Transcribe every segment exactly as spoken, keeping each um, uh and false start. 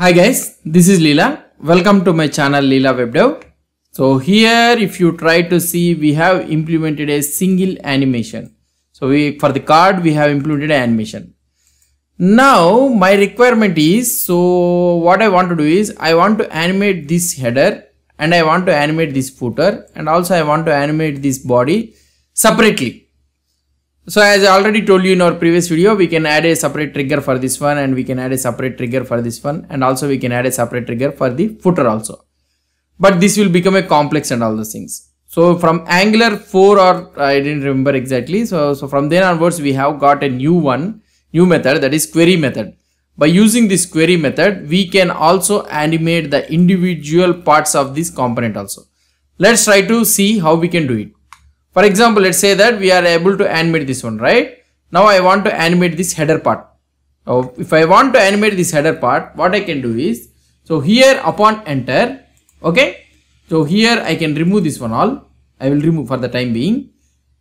Hi guys, this is Leela. Welcome to my channel Leela Web Dev. So here if you try to see, we have implemented a single animation. So we for the card we have implemented an animation. Now my requirement is, so what I want to do is I want to animate this header and I want to animate this footer and also I want to animate this body separately. So as I already told you in our previous video, we can add a separate trigger for this one and we can add a separate trigger for this one and also we can add a separate trigger for the footer also. But this will become a complex and all those things. So from Angular four or I didn't remember exactly. So, so from then onwards we have got a new one, new method, that is query method. By using this query method, we can also animate the individual parts of this component also. Let's try to see how we can do it. For example, let's say that we are able to animate this one, right? Now I want to animate this header part. Now, if I want to animate this header part, what I can do is, so here upon enter, okay. So here I can remove this one all. I will remove for the time being.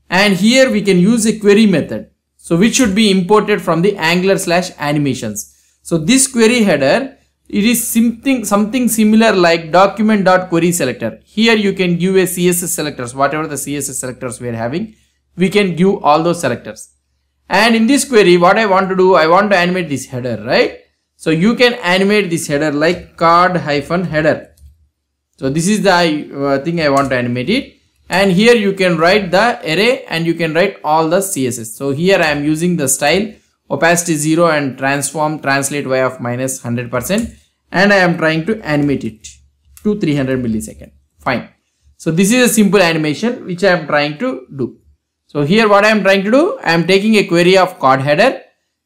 And here we can use a query method. So which should be imported from the Angular slash animations. So this query header, it is something, something similar like document.query selector. Here you can give a C S S selectors, whatever the C S S selectors we are having, we can give all those selectors. And in this query, what I want to do, I want to animate this header, right? So you can animate this header like card hyphen header. So this is the uh, thing I want to animate it. And here you can write the array and you can write all the C S S. So here I am using the style opacity zero and transform translate y of minus one hundred percent, and I am trying to animate it to three hundred milliseconds. Fine. So this is a simple animation which I am trying to do. So here what I am trying to do, I am taking a query of card header,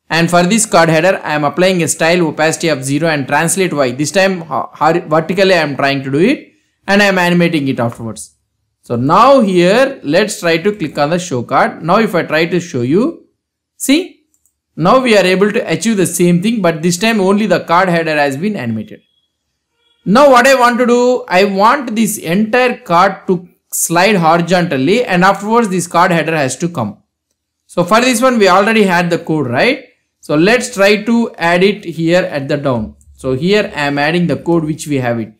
and for this card header I am applying a style opacity of zero and translate y. This time vertically I am trying to do it and I am animating it afterwards. So now here let's try to click on the show card. Now if I try to show you, see. Now we are able to achieve the same thing, but this time only the card header has been animated. Now what I want to do, I want this entire card to slide horizontally and afterwards this card header has to come. So for this one we already had the code, right? So let's try to add it here at the down. So here I am adding the code which we have it.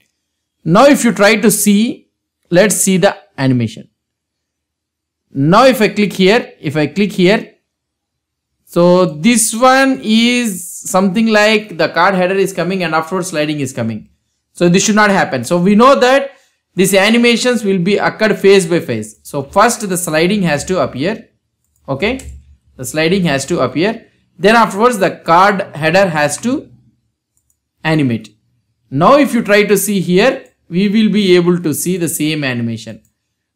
Now if you try to see, let's see the animation. Now if I click here, if I click here, so this one is something like the card header is coming and afterwards sliding is coming. So this should not happen. So we know that these animations will be occurred phase by phase. So first the sliding has to appear. Okay. The sliding has to appear. Then afterwards the card header has to animate. Now if you try to see here, we will be able to see the same animation.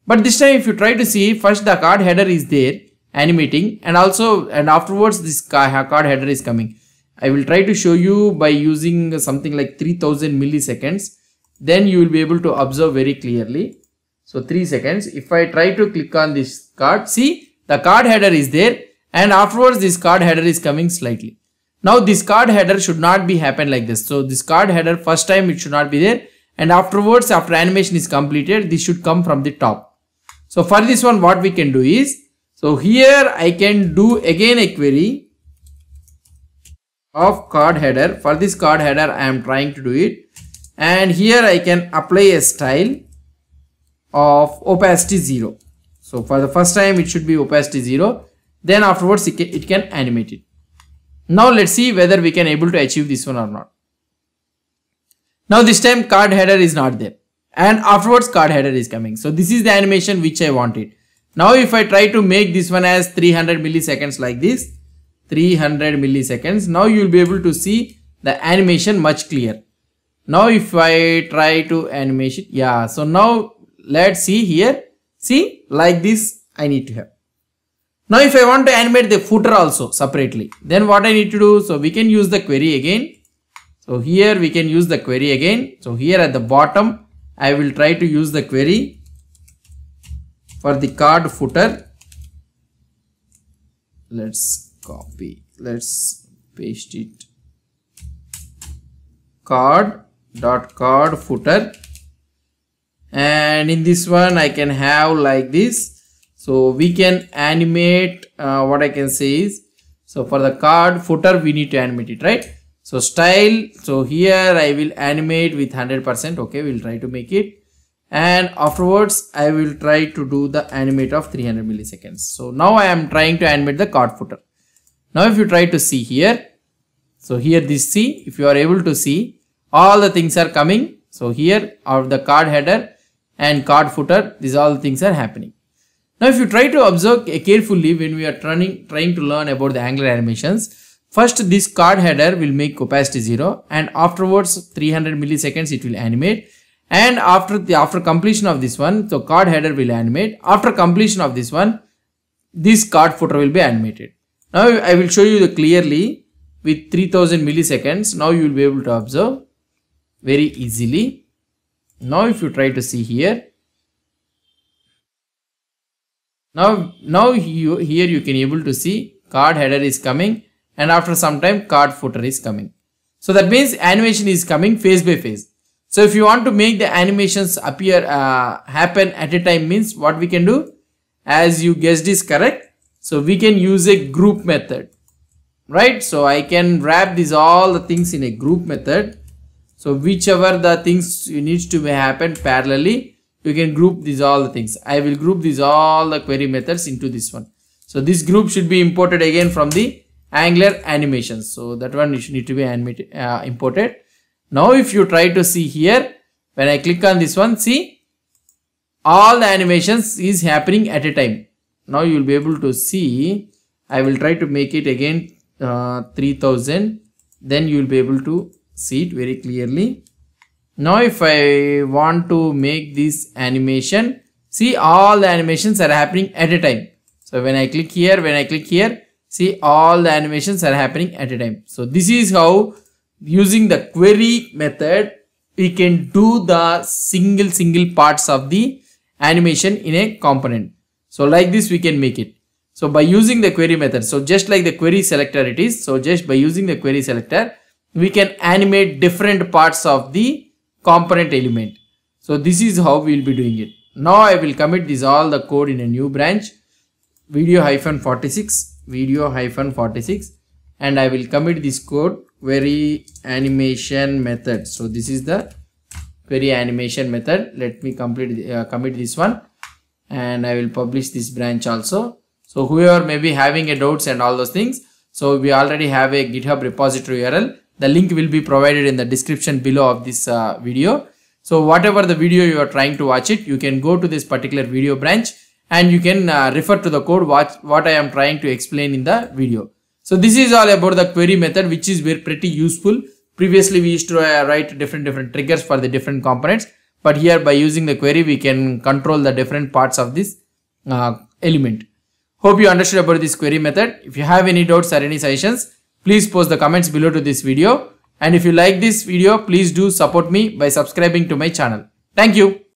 But this time if you try to see, first the card header is there, animating, and also and afterwards this card header is coming. I will try to show you by using something like three thousand milliseconds. Then you will be able to observe very clearly. So three seconds. If I try to click on this card, see the card header is there and afterwards this card header is coming slightly. Now this card header should not be happen like this. So this card header first time it should not be there and afterwards after animation is completed this should come from the top. So for this one what we can do is, so here I can do again a query of card header. For this card header I am trying to do it, and here I can apply a style of opacity zero. So for the first time it should be opacity zero, then afterwards it can, it can animate it. Now let's see whether we can able to achieve this one or not. Now this time card header is not there and afterwards card header is coming. So this is the animation which I wanted. Now if I try to make this one as three hundred milliseconds like this, three hundred milliseconds, now you will be able to see the animation much clear. Now if I try to animation, yeah, so now let's see here, see like this I need to have. Now if I want to animate the footer also separately, then what I need to do, so we can use the query again. So here we can use the query again. So here at the bottom, I will try to use the query for the card footer. Let's copy, let's paste it, card dot card footer, and in this one I can have like this. So we can animate uh, what I can say is, so for the card footer we need to animate it, right? So style, so here I will animate with one hundred percent. Okay, we'll try to make it, and afterwards I will try to do the animate of three hundred milliseconds. So now I am trying to animate the cart footer. Now if you try to see here, so here this see, if you are able to see, all the things are coming. So here are the cart header and cart footer, these all things are happening. Now if you try to observe carefully when we are trying, trying to learn about the Angular animations, first this card header will make opacity zero, and afterwards three hundred milliseconds it will animate, and after the after completion of this one, so card header will animate. After completion of this one, this card footer will be animated. Now I will show you the clearly with three thousand milliseconds. Now you will be able to observe very easily. Now if you try to see here, now now you, here you can able to see card header is coming, and after some time cart footer is coming. So that means animation is coming phase by phase. So if you want to make the animations appear uh, happen at a time, means what we can do, as you guessed is correct, so we can use a group method, right? So I can wrap these all the things in a group method. So whichever the things you need to happen parallelly, you can group these all the things. I will group these all the query methods into this one. So this group should be imported again from the Angular animations. So that one you need to be animated, uh, imported. Now if you try to see here, when I click on this one, see all the animations is happening at a time. Now you will be able to see, I will try to make it again uh, three thousand, then you will be able to see it very clearly. Now if I want to make this animation, see all the animations are happening at a time. So when I click here, when I click here, see all the animations are happening at a time. So this is how using the query method we can do the single single parts of the animation in a component. So like this we can make it. So by using the query method, so just like the query selector it is, so just by using the query selector we can animate different parts of the component element. So this is how we will be doing it. Now I will commit this all the code in a new branch, video forty-six. video forty-six, and I will commit this code query animation method. So this is the query animation method. Let me complete uh, commit this one, and I will publish this branch also. So whoever may be having a doubts and all those things, so we already have a GitHub repository U R L. The link will be provided in the description below of this uh, video. So whatever the video you are trying to watch it, you can go to this particular video branch and you can uh, refer to the code watch what I am trying to explain in the video. So this is all about the query method, which is very pretty useful. Previously we used to uh, write different different triggers for the different components, but here by using the query we can control the different parts of this uh, element. Hope you understood about this query method. If you have any doubts or any suggestions, please post the comments below to this video, and if you like this video, please do support me by subscribing to my channel. Thank you.